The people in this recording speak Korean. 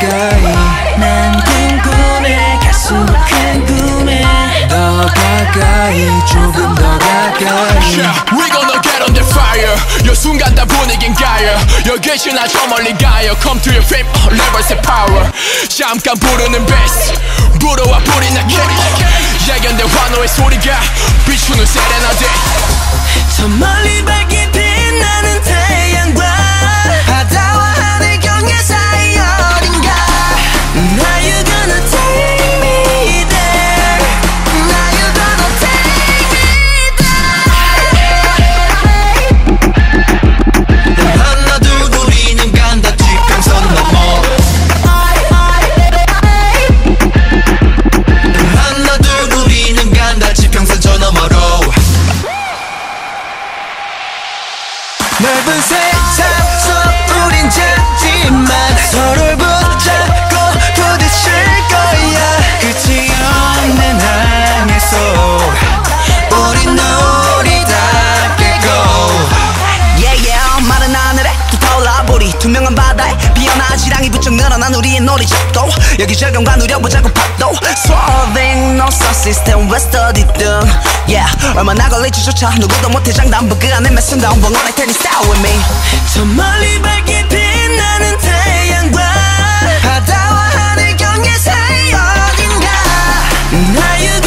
가까이 난 궁금해 가수룩한 꿈에 더 가까이 조금 더 가까이 yeah, we gonna get on the fire 요 순간 다 분위긴 가요 여기 계시나 저 멀리 가요 Come to your fame, levels and power 잠깐 부르는 bass 불어와 불이 나게 예견된 환호의 소리가 비추는 세레나데 저 멀리 밝게 빛나는 태양과 바다와 하늘 경계 사이 어딘가 Now you gonna take me there Now you gonna take me there 난 하나 둘 우리는 간다 직항선 넘어 난 하나 둘 우리는 간다 지평선 저 너머로 넓은 세상 속 우린 작지만 서로를 붙잡고 부딪힐 거야 끝이 없는 항해 속 우린 노리 닿게 go Yeah yeah 마른 하늘에 또 타올라 보리 투명한 바다에 피어나 지랑이 부쩍 늘어난 우리의 놀이집도 여기저기과 누려보자고 팝도 Solving no sound system we study them Yeah 얼마나 걸릴지조차 누구도 못해 장담부 그 안에 맺힌다 원원할 테니 style with me 저 멀리 밝게 빛나는 태양과 바다와 하늘 경계 사이 어딘가